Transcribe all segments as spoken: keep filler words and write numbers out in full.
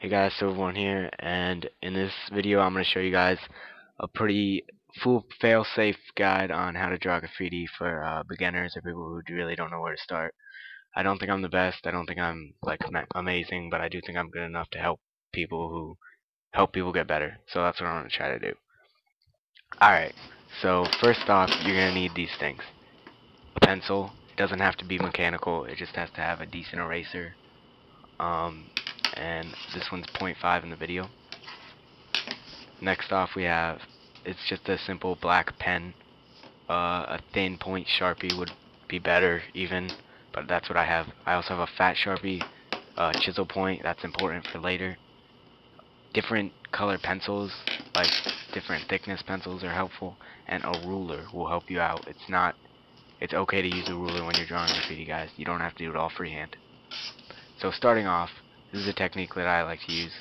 Hey guys, Silver One here, and in this video I'm going to show you guys a pretty full fail-safe guide on how to draw graffiti for uh, beginners or people who really don't know where to start. I don't think I'm the best, I don't think I'm like amazing, but I do think I'm good enough to help people who help people get better, so that's what I'm going to try to do. Alright, so first off, you're going to need these things. A pencil. It doesn't have to be mechanical, it just has to have a decent eraser. Um, and this one's point five in the video. Next off we have, it's just a simple black pen. Uh, a thin point Sharpie would be better even, but that's what I have. I also have a fat Sharpie, uh, chisel point, that's important for later. Different color pencils, like different thickness pencils are helpful, and a ruler will help you out. It's not, it's okay to use a ruler when you're drawing graffiti, guys. You don't have to do it all freehand. So starting off, this is a technique that I like to use.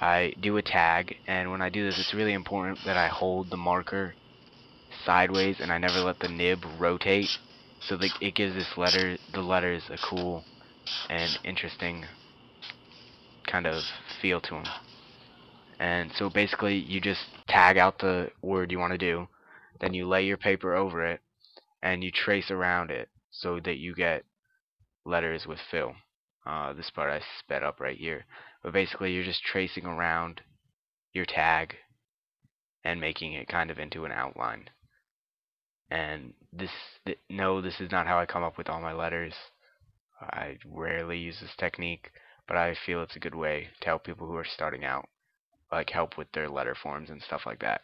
I do a tag, and when I do this, it's really important that I hold the marker sideways and I never let the nib rotate, so that it gives this letter, the letters, a cool and interesting kind of feel to them. And so basically, you just tag out the word you want to do, then you lay your paper over it, and you trace around it so that you get letters with fill. Uh, this part I sped up right here, but basically you're just tracing around your tag and making it kind of into an outline. And this, th no, this is not how I come up with all my letters. I rarely use this technique, but I feel it's a good way to help people who are starting out, like help with their letter forms and stuff like that.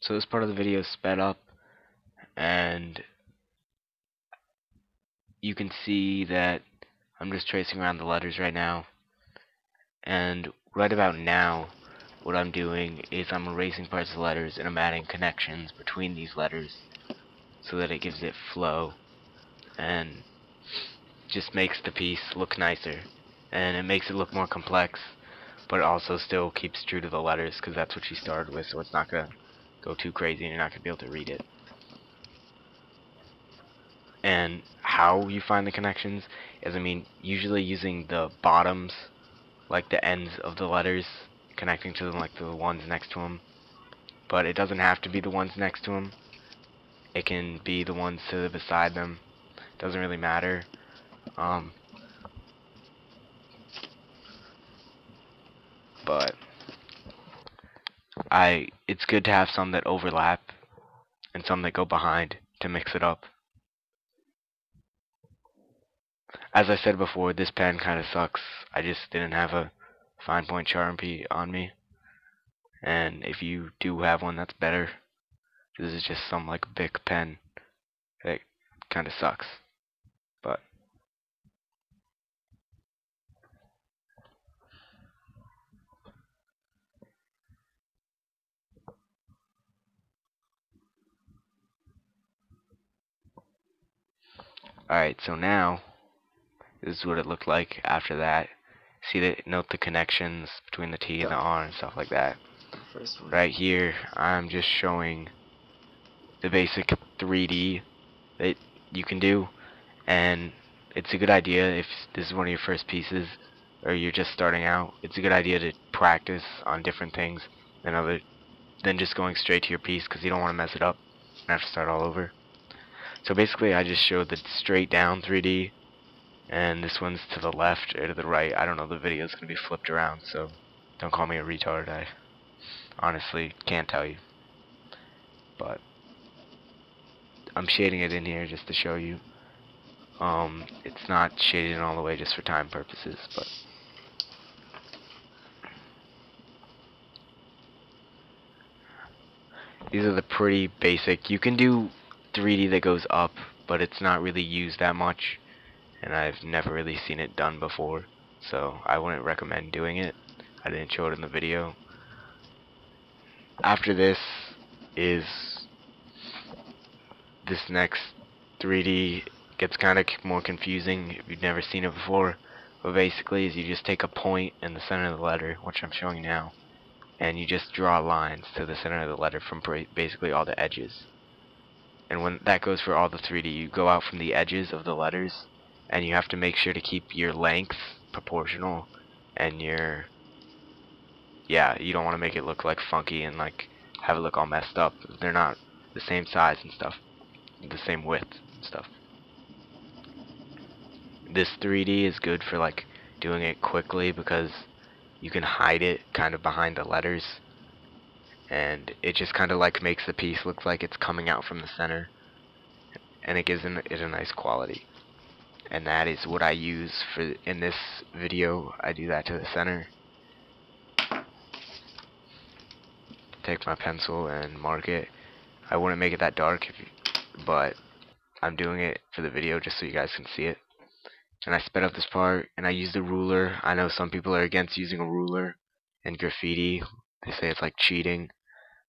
So this part of the video is sped up, and you can see that I'm just tracing around the letters right now, and right about now what I'm doing is I'm erasing parts of the letters and I'm adding connections between these letters so that it gives it flow and just makes the piece look nicer, and it makes it look more complex, but also still keeps true to the letters because that's what she started with, so it's not gonna go too crazy and you're not gonna be able to read it. And how you find the connections is, I mean, usually using the bottoms, like the ends of the letters, connecting to them like the ones next to them. But it doesn't have to be the ones next to them. It can be the ones to the beside them. It doesn't really matter. Um, but I, it's good to have some that overlap and some that go behind to mix it up. As I said before, this pen kind of sucks. I just didn't have a fine point Sharpie on me, and if you do have one, that's better. This is just some like Bic pen that kind of sucks, but alright, so now this is what it looked like after that. See that? Note the connections between the T and the R and stuff like that. First one. Right here, I'm just showing the basic three D that you can do, and it's a good idea if this is one of your first pieces or you're just starting out. It's a good idea to practice on different things than other than just going straight to your piece, because you don't want to mess it up and have to start all over. So basically, I just showed the straight down three D. And this one's to the left or to the right. I don't know, the video's gonna be flipped around, so don't call me a retard. I honestly can't tell you, but I'm shading it in here just to show you. Um, it's not shaded all the way just for time purposes, but these are the pretty basic. You can do three D that goes up, but it's not really used that much, and I've never really seen it done before, so I wouldn't recommend doing it. I didn't show it in the video. After this is this next three D gets kind of more confusing if you've never seen it before, but basically is you just take a point in the center of the letter, which I'm showing now, and you just draw lines to the center of the letter from basically all the edges. And when that goes for all the three D, you go out from the edges of the letters and you have to make sure to keep your length proportional and your, yeah, you don't want to make it look like funky and like have it look all messed up. They're not the same size and stuff, the same width and stuff. This three D is good for like doing it quickly because you can hide it kind of behind the letters, and it just kind of like makes the piece look like it's coming out from the center, and it gives it a nice quality. And that is what I use for in this video. I do that to the center. Take my pencil and mark it. I wouldn't make it that dark, if you, but I'm doing it for the video just so you guys can see it. And I sped up this part, and I used a ruler. I know some people are against using a ruler in graffiti. They say it's like cheating,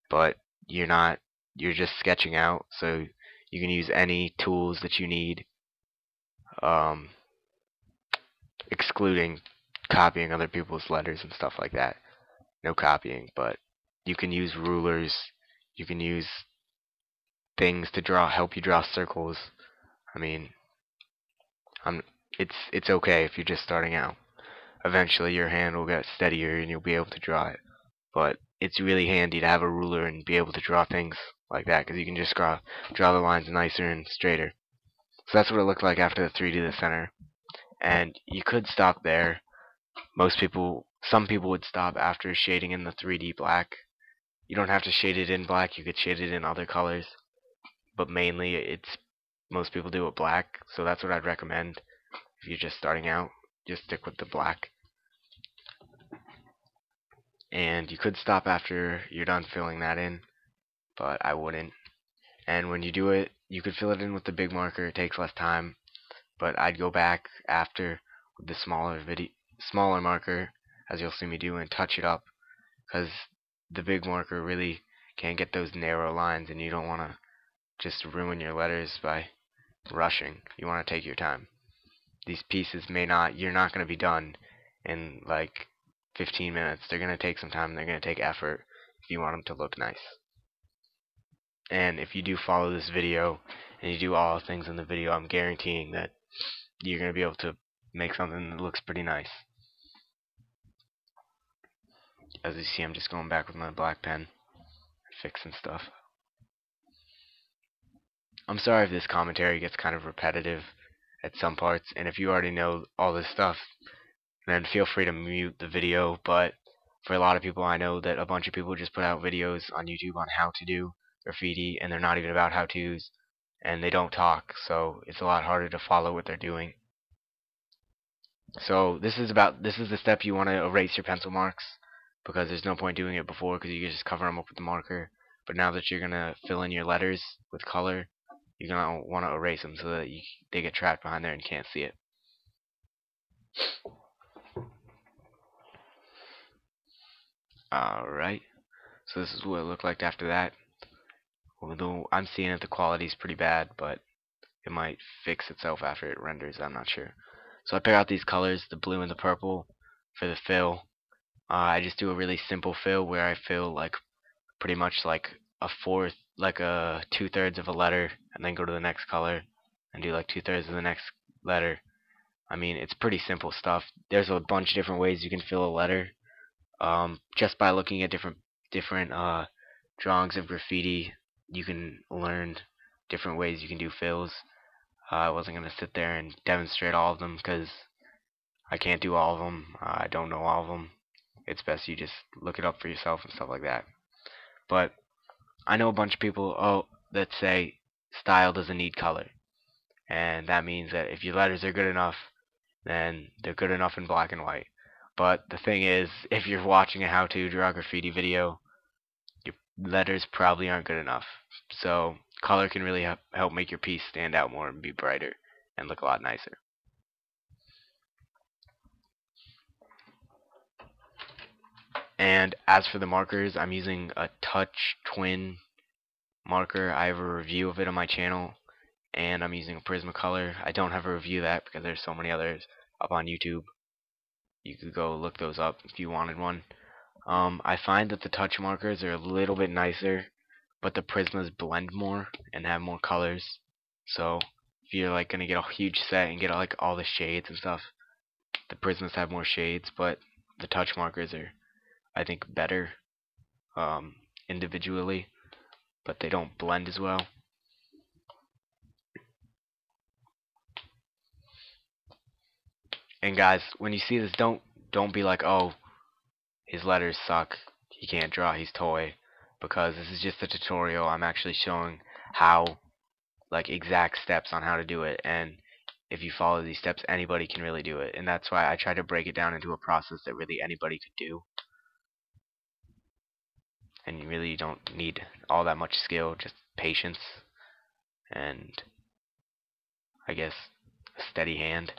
but you're not. You're just sketching out, so you can use any tools that you need, um, excluding copying other people's letters and stuff like that. No copying, but you can use rulers. You can use things to draw, help you draw circles. I mean, I'm. It's it's okay if you're just starting out. Eventually your hand will get steadier and you'll be able to draw it. But it's really handy to have a ruler and be able to draw things like that, because you can just draw, draw the lines nicer and straighter. So that's what it looked like after the three D to the center. And you could stop there. Most people, some people would stop after shading in the three D black. You don't have to shade it in black, you could shade it in other colors. But mainly it's, most people do it black, so that's what I'd recommend. If you're just starting out, just stick with the black. And you could stop after you're done filling that in, but I wouldn't. And when you do it, you could fill it in with the big marker. It takes less time, but I'd go back after with the smaller video, smaller marker, as you'll see me do, and touch it up, because the big marker really can't get those narrow lines, and you don't want to just ruin your letters by rushing. You want to take your time. These pieces may not, you're not going to be done in like fifteen minutes. They're going to take some time. They're going to take effort if you want them to look nice. And if you do follow this video and you do all the things in the video, I'm guaranteeing that you're going to be able to make something that looks pretty nice. As you see, I'm just going back with my black pen, fixing stuff. I'm sorry if this commentary gets kind of repetitive at some parts, and if you already know all this stuff, then feel free to mute the video. But for a lot of people, I know that a bunch of people just put out videos on YouTube on how to do graffiti, and they're not even about how-tos, and they don't talk, so it's a lot harder to follow what they're doing. So this is about this is the step you want to erase your pencil marks, because there's no point doing it before, because you can just cover them up with the marker. But now that you're gonna fill in your letters with color, you're going to want to erase them so that you, they get trapped behind there and can't see it. Alright, so this is what it looked like after that. Although I'm seeing that the quality is pretty bad, but it might fix itself after it renders, I'm not sure. So I pick out these colors, the blue and the purple, for the fill. Uh, I just do a really simple fill where I fill like pretty much like a fourth, like a two-thirds of a letter, and then go to the next color and do like two-thirds of the next letter. I mean, it's pretty simple stuff. There's a bunch of different ways you can fill a letter, um, just by looking at different different uh, drawings of graffiti. You can learn different ways you can do fills. uh, I wasn't gonna sit there and demonstrate all of them because I can't do all of them. uh, I don't know all of them. It's best you just look it up for yourself and stuff like that. But I know a bunch of people, oh, that say style doesn't need color, and that means that if your letters are good enough, then they're good enough in black and white. But the thing is, if you're watching a how to draw graffiti video, your letters probably aren't good enough, so color can really help make your piece stand out more and be brighter and look a lot nicer. And as for the markers, I'm using a Touch Twin marker. I have a review of it on my channel, and I'm using a Prismacolor. I don't have a review of that because there's so many others up on YouTube. You could go look those up if you wanted one. Um, I find that the Touch markers are a little bit nicer, but the Prismas blend more and have more colors. So if you're like gonna get a huge set and get like all the shades and stuff. The Prismas have more shades, but the touch markers are, I think, better um, individually, but they don't blend as well. And guys, when you see this, don't don't be like, oh, his letters suck, he can't draw, he's toy, because this is just a tutorial. I'm actually showing how, like, exact steps on how to do it, and if you follow these steps, anybody can really do it. And that's why I try to break it down into a process that really anybody could do, and you really don't need all that much skill, just patience and, I guess, a steady hand.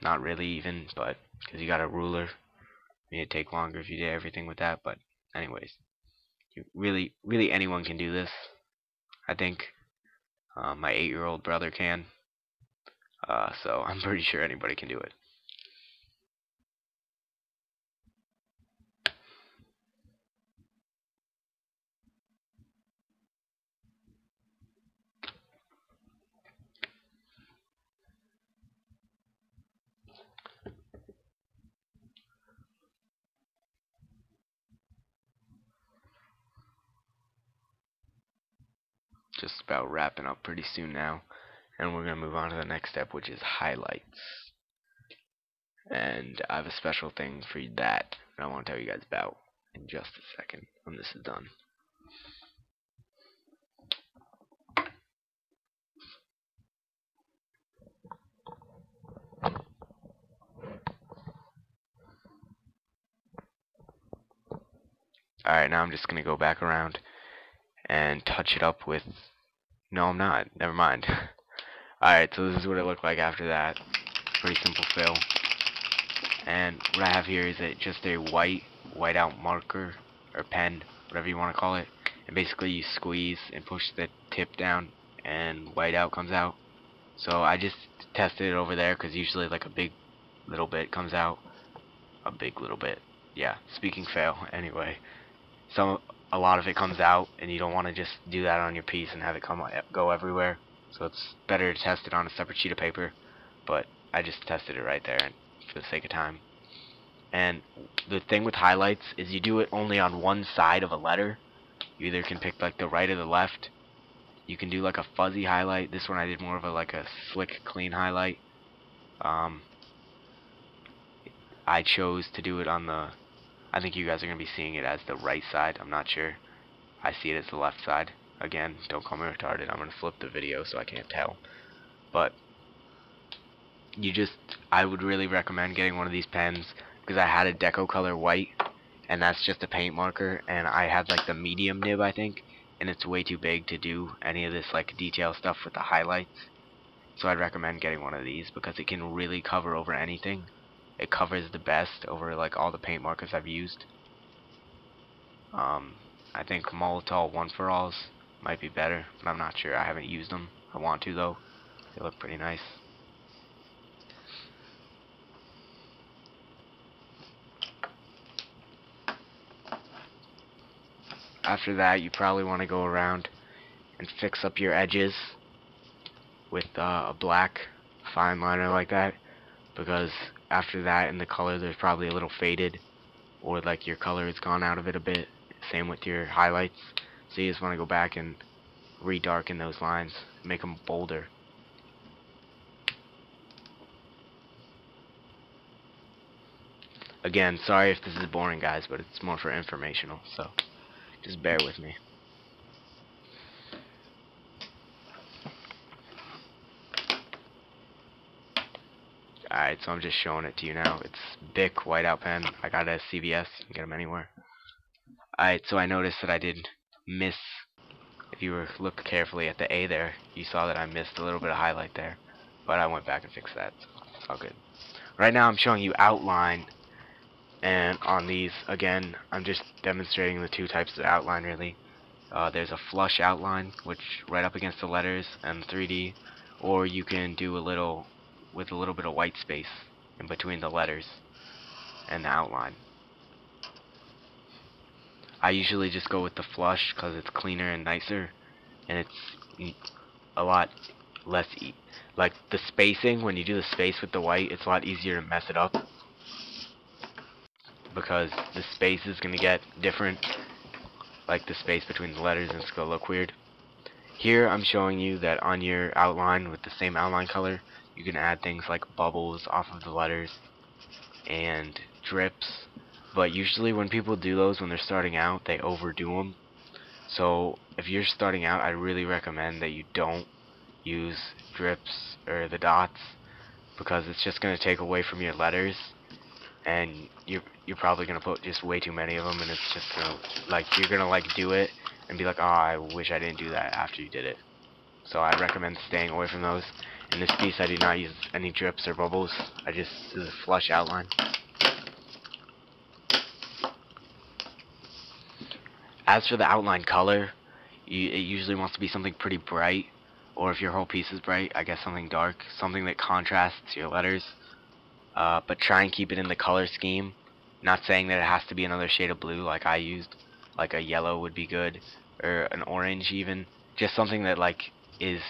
Not really even, but because you got a ruler, I mean, it'd take longer if you did everything with that. But anyways, you really, really anyone can do this. I think uh, my eight-year-old brother can. Uh, so I'm pretty sure anybody can do it. Just about wrapping up pretty soon now, and we're going to move on to the next step, which is highlights. And I have a special thing for that that I want to tell you guys about in just a second when this is done. Alright, now I'm just going to go back around and touch it up with... No, I'm not. Never mind. Alright, so this is what it looked like after that. Pretty simple fill. And what I have here is a, just a white, white out marker, or pen, whatever you want to call it. And basically you squeeze and push the tip down and white out comes out. So I just tested it over there because usually like a big little bit comes out. A big little bit. Yeah, speaking fail. Anyway. So... a lot of it comes out, and you don't want to just do that on your piece and have it come go everywhere. So it's better to test it on a separate sheet of paper, but I just tested it right there for the sake of time. And the thing with highlights is you do it only on one side of a letter. You either can pick like the right or the left. You can do like a fuzzy highlight. This one I did more of a like a slick, clean highlight. Um, I chose to do it on the... I think you guys are going to be seeing it as the right side. I'm not sure. I see it as the left side. Again, don't call me retarded. I'm going to flip the video so I can't tell. But you just, I would really recommend getting one of these pens, because I had a Deco Color white, and that's just a paint marker, and I had like the medium nib, I think, and it's way too big to do any of this like detail stuff with the highlights. So I'd recommend getting one of these because it can really cover over anything. It covers the best over like all the paint markers I've used. Um, I think Molotow One for Alls might be better, but I'm not sure. I haven't used them. I want to though. They look pretty nice. After that, you probably want to go around and fix up your edges with uh, a black fine liner like that, because after that in the color there's probably a little faded, or like your color has gone out of it a bit. Same with your highlights. So you just want to go back and redarken those lines, make them bolder. Again, sorry if this is boring guys, but it's more for informational, so just bear with me. Alright, so I'm just showing it to you now. It's Bic whiteout pen. I got it at C V S. You can get them anywhere. Alright, so I noticed that I did miss. If you were looked carefully at the A there, you saw that I missed a little bit of highlight there. But I went back and fixed that. So it's all good. Right now I'm showing you outline. And on these, again, I'm just demonstrating the two types of outline really. Uh, there's a flush outline, which right up against the letters and three D. Or you can do a little... with a little bit of white space in between the letters and the outline. I usually just go with the flush because it's cleaner and nicer, and it's a lot less e like the spacing. When you do the space with the white, it's a lot easier to mess it up because the space is gonna get different. Like the space between the letters, and it's gonna look weird. Here I'm showing you that on your outline with the same outline color, you can add things like bubbles off of the letters and drips. But usually when people do those when they're starting out, they overdo them. So if you're starting out, I really recommend that you don't use drips or the dots, because it's just going to take away from your letters, and you're, you're probably going to put just way too many of them, and it's just gonna, like you're going to like do it and be like, oh, I wish I didn't do that after you did it. So I recommend staying away from those. In this piece I did not use any drips or bubbles, I just did a flush outline. As for the outline color, you, it usually wants to be something pretty bright, or if your whole piece is bright, I guess something dark, something that contrasts your letters, uh, but try and keep it in the color scheme. Not saying that it has to be another shade of blue like I used, like a yellow would be good, or an orange even, just something that like is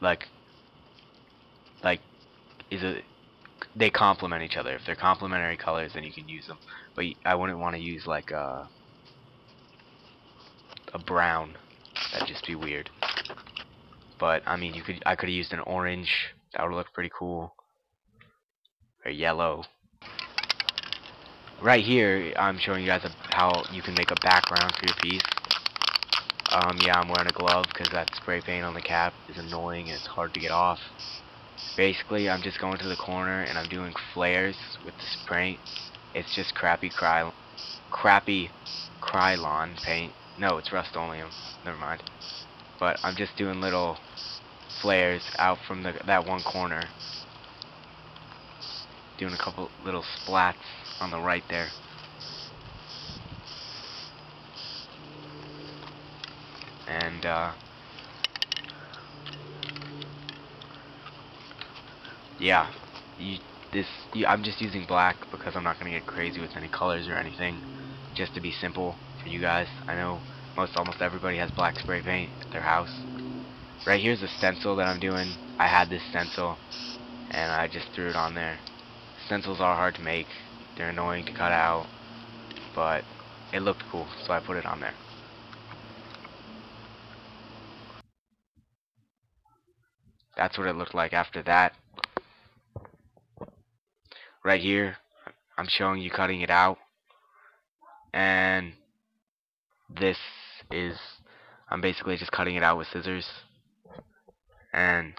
like like is a they complement each other. If they're complementary colors, then you can use them, but I wouldn't want to use like a a brown, that'd just be weird. But I mean, you could I could have used an orange, that would look pretty cool, or yellow. Right here I'm showing you guys a, how you can make a background for your piece. Um, yeah, I'm wearing a glove because that spray paint on the cap is annoying and it's hard to get off. Basically I'm just going to the corner and I'm doing flares with the spray. It's just crappy Krylon crappy Krylon paint. No, it's Rust-Oleum. Never mind. But I'm just doing little flares out from the, that one corner. Doing a couple little splats on the right there. And, uh... yeah. You, this, you, I'm just using black because I'm not going to get crazy with any colors or anything. Just to be simple for you guys. I know most almost everybody has black spray paint at their house. Right here's a stencil that I'm doing. I had this stencil and I just threw it on there. Stencils are hard to make, they're annoying to cut out, but it looked cool so I put it on there. That's what it looked like after that. Right here I'm showing you cutting it out, and this is, I'm basically just cutting it out with scissors, and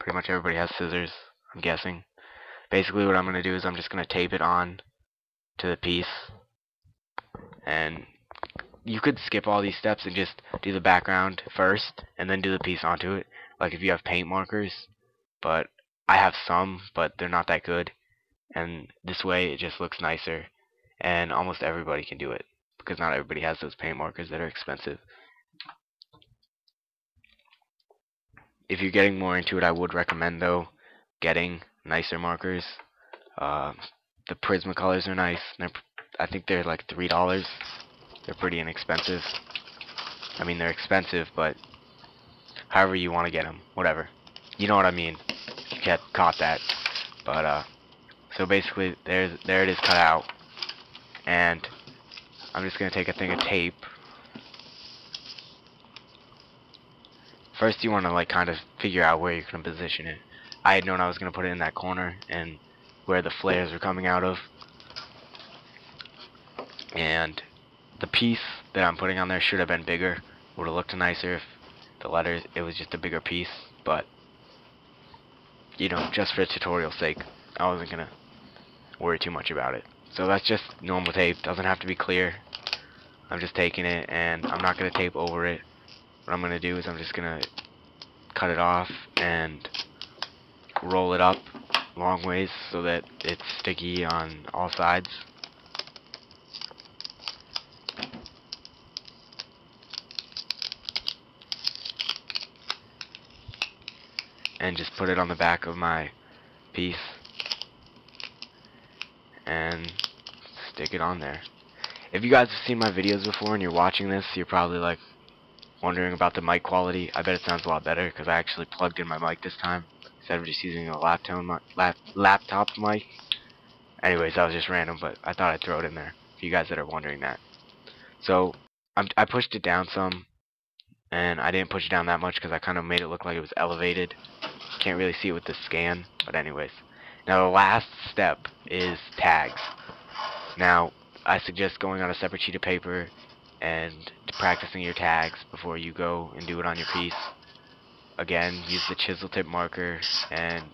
pretty much everybody has scissors, I'm guessing. Basically what I'm going to do is I'm just going to tape it on to the piece, and you could skip all these steps and just do the background first and then do the piece onto it, like if you have paint markers, but I have some, but they're not that good, and this way it just looks nicer, and almost everybody can do it because not everybody has those paint markers that are expensive. If you're getting more into it, I would recommend though getting nicer markers. Uh, the Prismacolors are nice. They're, I think they're like three dollars. They're pretty inexpensive. I mean, they're expensive, but however you want to get them, whatever. You know what I mean? You can't, caught that. But uh, so basically, there's there it is cut out, and I'm just going to take a thing of tape. First you want to like kind of figure out where you're going to position it. I had known I was going to put it in that corner and where the flares were coming out of. And the piece that I'm putting on there should have been bigger. Would have looked nicer if the letters, it was just a bigger piece, but you know, just for tutorial's sake, I wasn't going to worry too much about it. So that's just normal tape, doesn't have to be clear. I'm just taking it and I'm not going to tape over it. What I'm going to do is I'm just going to cut it off and roll it up long ways so that it's sticky on all sides. And just put it on the back of my piece. And stick it on there. If you guys have seen my videos before and you're watching this, you're probably like, wondering about the mic quality, I bet it sounds a lot better because I actually plugged in my mic this time instead of just using a laptop lap, laptop mic. Anyways, that was just random, but I thought I'd throw it in there for you guys that are wondering that. So I'm, I pushed it down some, and I didn't push it down that much because I kind of made it look like it was elevated. Can't really see it with the scan, but anyways. Now the last step is tags. Now I suggest going on a separate sheet of paper and practicing your tags before you go and do it on your piece. Again, use the chisel tip marker and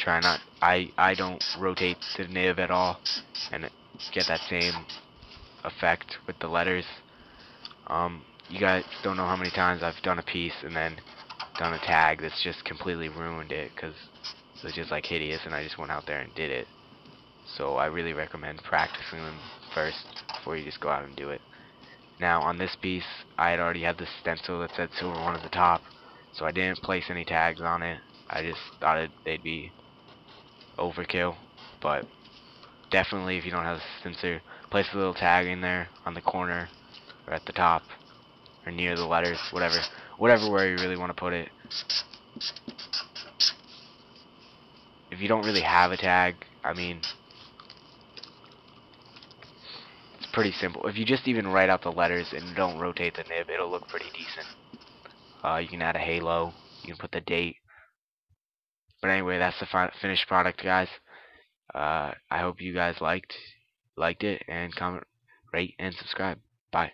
try not, I, I don't rotate the nib at all, and get that same effect with the letters. Um, you guys don't know how many times I've done a piece and then done a tag that's just completely ruined it because it was just like hideous and I just went out there and did it. So I really recommend practicing them first before you just go out and do it. Now on this piece, I had already had this stencil that said Silver One at the top, so I didn't place any tags on it. I just thought it, they'd be overkill, but definitely if you don't have a stencil, place a little tag in there on the corner or at the top or near the letters, whatever, whatever where you really want to put it. If you don't really have a tag, I mean, pretty simple. If you just even write out the letters and don't rotate the nib, it'll look pretty decent. Uh, you can add a halo, you can put the date. But anyway, that's the fi finished product, guys. Uh, I hope you guys liked liked it, and comment, rate, and subscribe. Bye.